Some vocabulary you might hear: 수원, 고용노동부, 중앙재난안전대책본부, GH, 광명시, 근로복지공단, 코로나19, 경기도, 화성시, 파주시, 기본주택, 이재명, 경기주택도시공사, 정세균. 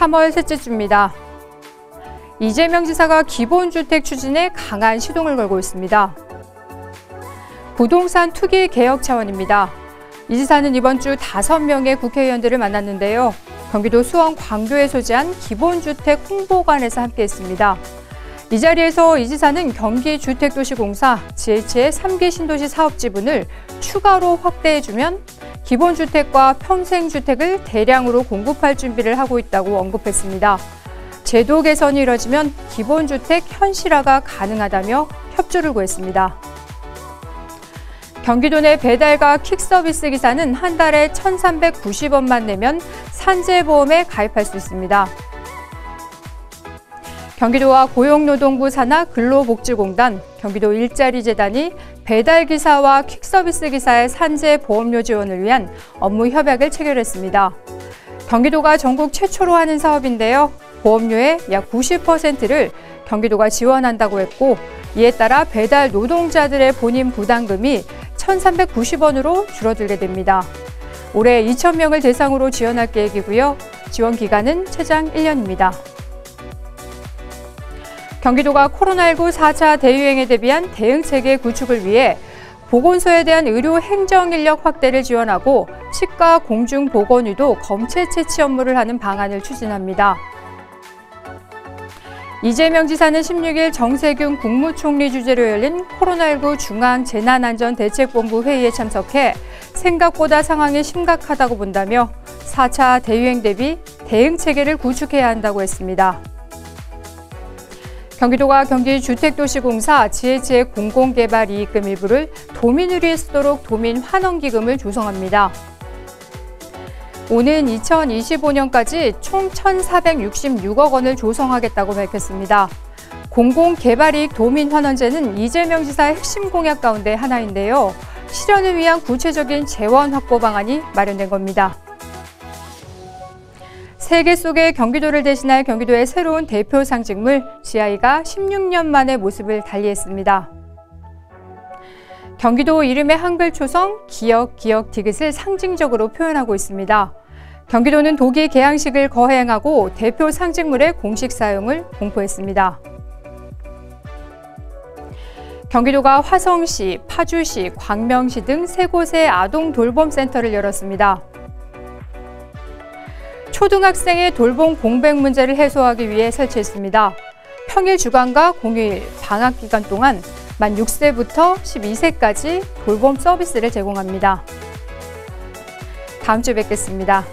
3월 셋째 주입니다. 이재명 지사가 기본주택 추진에 강한 시동을 걸고 있습니다. 부동산 투기 개혁 차원입니다. 이 지사는 이번 주 5명의 국회의원들을 만났는데요. 경기도 수원 광교에 소재한 기본주택 홍보관에서 함께했습니다. 이 자리에서 이 지사는 경기주택도시공사 GH의 3기 신도시 사업 지분을 추가로 확대해주면 기본주택과 평생주택을 대량으로 공급할 준비를 하고 있다고 언급했습니다. 제도 개선이 이뤄지면 기본주택 현실화가 가능하다며 협조를 구했습니다. 경기도 내 배달과 퀵서비스 기사는 한 달에 1,390원만 내면 산재보험에 가입할 수 있습니다. 경기도와 고용노동부 산하 근로복지공단, 경기도 일자리재단이 배달기사와 퀵서비스 기사의 산재보험료 지원을 위한 업무 협약을 체결했습니다. 경기도가 전국 최초로 하는 사업인데요. 보험료의 약 90%를 경기도가 지원한다고 했고, 이에 따라 배달 노동자들의 본인 부담금이 1,390원으로 줄어들게 됩니다. 올해 2,000명을 대상으로 지원할 계획이고요. 지원 기간은 최장 1년입니다. 경기도가 코로나19 4차 대유행에 대비한 대응체계 구축을 위해 보건소에 대한 의료 행정인력 확대를 지원하고 치과 공중보건의도 검체 채취 업무를 하는 방안을 추진합니다. 이재명 지사는 16일 정세균 국무총리 주재로 열린 코로나19 중앙재난안전대책본부 회의에 참석해 생각보다 상황이 심각하다고 본다며 4차 대유행 대비 대응체계를 구축해야 한다고 했습니다. 경기도가 경기주택도시공사 GH의 공공개발 이익금 일부를 도민을 위해 쓰도록 도민환원기금을 조성합니다. 오는 2025년까지 총 1,466억 원을 조성하겠다고 밝혔습니다. 공공개발이익 도민환원제는 이재명 지사의 핵심 공약 가운데 하나인데요. 실현을 위한 구체적인 재원 확보 방안이 마련된 겁니다. 세계 속의 경기도를 대신할 경기도의 새로운 대표 상징물 GI가 16년 만에 모습을 달리했습니다. 경기도 이름의 한글 초성 기억 디귿을 상징적으로 표현하고 있습니다. 경기도는 도기 개항식을 거행하고 대표 상징물의 공식 사용을 공포했습니다. 경기도가 화성시, 파주시, 광명시 등 3곳의 아동 돌봄 센터를 열었습니다. 초등학생의 돌봄 공백 문제를 해소하기 위해 설치했습니다. 평일 주간과 공휴일, 방학 기간 동안 만 6세부터 12세까지 돌봄 서비스를 제공합니다. 다음 주에 뵙겠습니다.